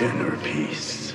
inner peace.